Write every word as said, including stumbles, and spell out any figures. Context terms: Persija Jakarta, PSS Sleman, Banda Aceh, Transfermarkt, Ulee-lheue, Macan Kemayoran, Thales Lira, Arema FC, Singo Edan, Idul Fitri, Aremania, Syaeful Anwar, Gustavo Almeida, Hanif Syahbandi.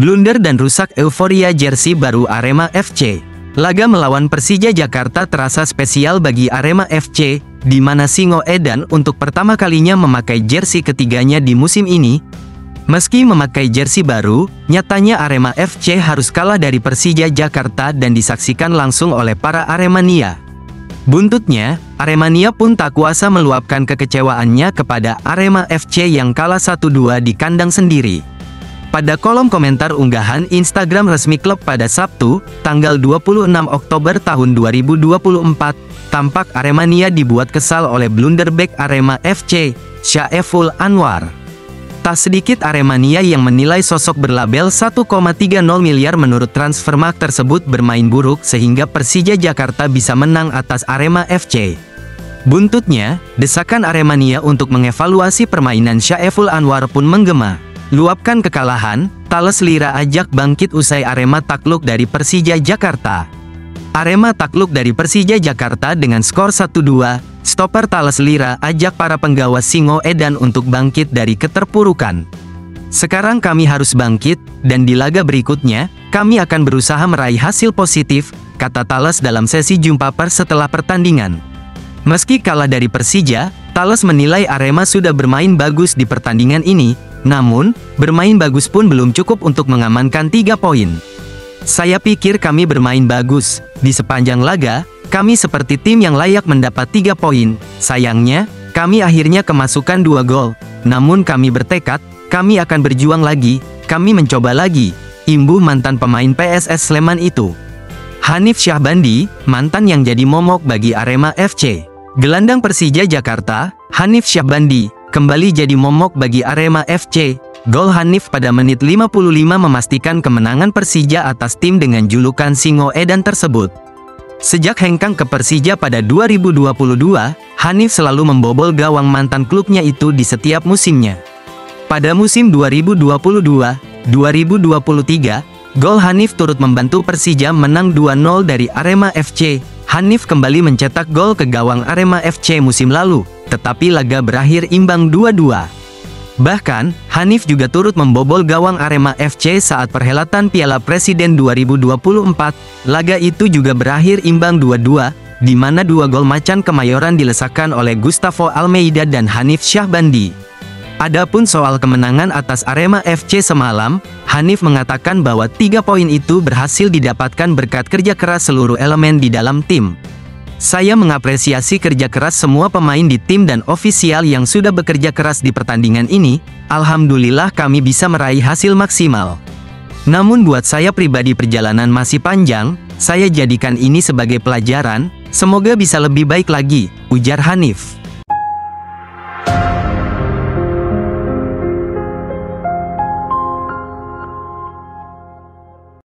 Blunder dan rusak euforia jersey baru Arema F C. Laga melawan Persija Jakarta terasa spesial bagi Arema F C, di mana Singo Edan untuk pertama kalinya memakai jersey ketiganya di musim ini. Meski memakai jersey baru, nyatanya Arema F C harus kalah dari Persija Jakarta dan disaksikan langsung oleh para Aremania. Buntutnya, Aremania pun tak kuasa meluapkan kekecewaannya kepada Arema F C yang kalah satu dua di kandang sendiri. Pada kolom komentar unggahan Instagram resmi klub pada Sabtu, tanggal dua puluh enam Oktober tahun dua ribu dua puluh empat, tampak Aremania dibuat kesal oleh blunder bek Arema F C, Syaeful Anwar. Tak sedikit Aremania yang menilai sosok berlabel satu koma tiga nol miliar menurut Transfermarkt tersebut bermain buruk sehingga Persija Jakarta bisa menang atas Arema F C. Buntutnya, desakan Aremania untuk mengevaluasi permainan Syaeful Anwar pun menggema. Luapkan kekalahan, Thales Lira ajak bangkit usai Arema takluk dari Persija Jakarta. Arema takluk dari Persija Jakarta dengan skor satu dua, stoper Thales Lira ajak para penggawa Singo Edan untuk bangkit dari keterpurukan. Sekarang kami harus bangkit, dan di laga berikutnya, kami akan berusaha meraih hasil positif, kata Thales dalam sesi jumpa pers setelah pertandingan. Meski kalah dari Persija, Thales menilai Arema sudah bermain bagus di pertandingan ini, namun, bermain bagus pun belum cukup untuk mengamankan tiga poin. Saya pikir kami bermain bagus. Di sepanjang laga, kami seperti tim yang layak mendapat tiga poin. Sayangnya, kami akhirnya kemasukan dua gol. Namun kami bertekad, kami akan berjuang lagi, kami mencoba lagi, imbuh mantan pemain P S S Sleman itu. Hanif Syahbandi, mantan yang jadi momok bagi Arema F C. Gelandang Persija Jakarta, Hanif Syahbandi kembali jadi momok bagi Arema F C. Gol Hanif pada menit lima puluh lima memastikan kemenangan Persija atas tim dengan julukan Singo Edan tersebut. Sejak hengkang ke Persija pada dua ribu dua puluh dua, Hanif selalu membobol gawang mantan klubnya itu di setiap musimnya. Pada musim dua ribu dua puluh dua dua ribu dua puluh tiga, gol Hanif turut membantu Persija menang dua nol dari Arema F C. Hanif kembali mencetak gol ke gawang Arema F C musim lalu, tetapi laga berakhir imbang dua dua. Bahkan, Hanif juga turut membobol gawang Arema F C saat perhelatan Piala Presiden dua ribu dua puluh empat. Laga itu juga berakhir imbang dua dua, di mana dua gol Macan Kemayoran dilesakan oleh Gustavo Almeida dan Hanif Syahbandi. Adapun soal kemenangan atas Arema F C semalam, Hanif mengatakan bahwa tiga poin itu berhasil didapatkan berkat kerja keras seluruh elemen di dalam tim. Saya mengapresiasi kerja keras semua pemain di tim dan ofisial yang sudah bekerja keras di pertandingan ini. Alhamdulillah kami bisa meraih hasil maksimal. Namun buat saya pribadi perjalanan masih panjang, saya jadikan ini sebagai pelajaran, semoga bisa lebih baik lagi, ujar Hanif.